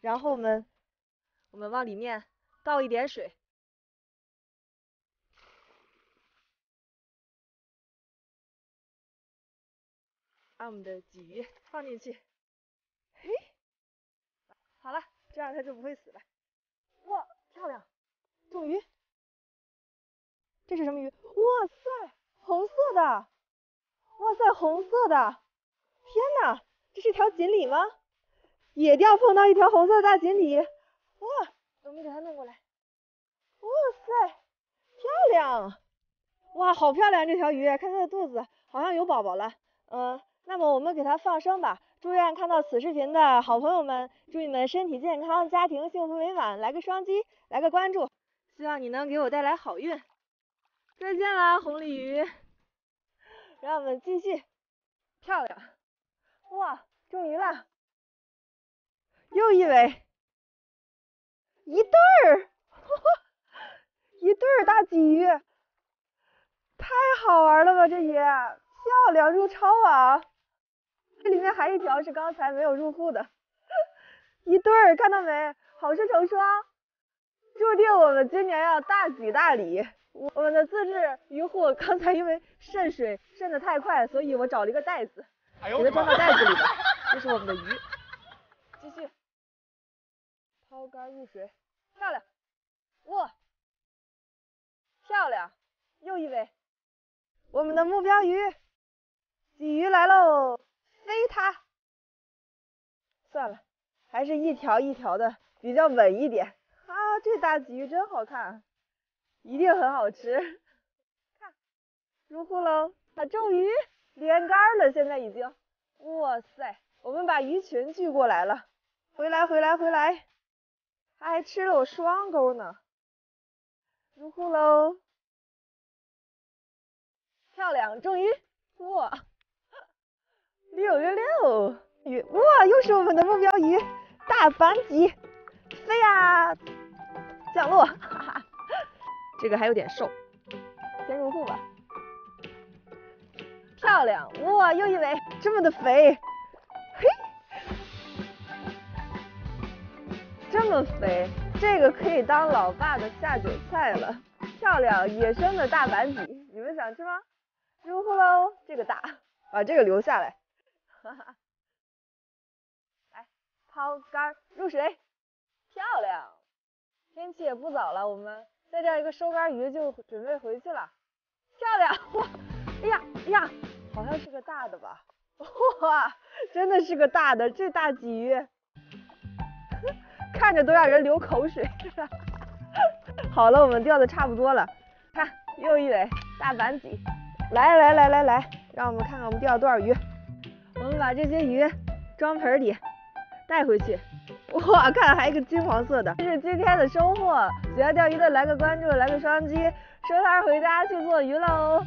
然后我们往里面倒一点水。 把我们的鲫鱼放进去，嘿，好了，这样它就不会死了。哇，漂亮！种鱼，这是什么鱼？哇塞，红色的！哇塞，红色的！天哪，这是一条锦鲤吗？野钓碰到一条红色的大锦鲤，哇，我们给它弄过来。哇塞，漂亮！哇，好漂亮这条鱼，看它的肚子，好像有宝宝了，那么我们给它放生吧。祝愿看到此视频的好朋友们，祝你们身体健康，家庭幸福美满，来个双击，来个关注，希望你能给我带来好运。再见啦，红鲤鱼！让我们继续，漂亮！哇，中鱼了，又一尾，一对儿，一对儿大鲫鱼，太好玩了吧，这也漂亮入超啊！ 这里面还一条是刚才没有入库的，一对儿，看到没？好事成双，注定我们今年要大吉大利。我们的自制鱼护刚才因为渗水渗得太快，所以我找了一个袋子，给它装到袋子里边。这是我们的鱼，继续抛竿入水，漂亮！哇，漂亮！又一尾，我们的目标鱼，鲫鱼来喽！ 飞它！算了，还是一条一条的比较稳一点。啊，这大鲫鱼真好看，一定很好吃。看，入库喽！啊，中鱼连杆了，现在已经。哇塞，我们把鱼群聚过来了。回来，回来，回来！它还吃了我双钩呢。入库喽！漂亮，中鱼！哇！ 666鱼，哇，又是我们的目标鱼，大繁鲫，飞呀、降落，哈哈，这个还有点瘦，先入库吧，漂亮，哇，又一尾，这么的肥，嘿，这么肥，这个可以当老爸的下酒菜了，漂亮，野生的大繁鲫，你们想吃吗？入库喽，这个大，把这个留下来。 哈哈，来抛竿入水，漂亮！天气也不早了，我们再钓一个收竿鱼就准备回去了。漂亮！哇，哎呀哎呀，好像是个大的吧？哇，真的是个大的，这大鲫鱼看着都让人流口水。好了，我们钓的差不多了，看又一尾大板鲫，来来来来来，让我们看看我们钓了多少鱼。 我们把这些鱼装盆里带回去。哇，看还有一个金黄色的，这是今天的收获。喜欢钓鱼的来个关注，来个双击，收摊回家去做鱼喽。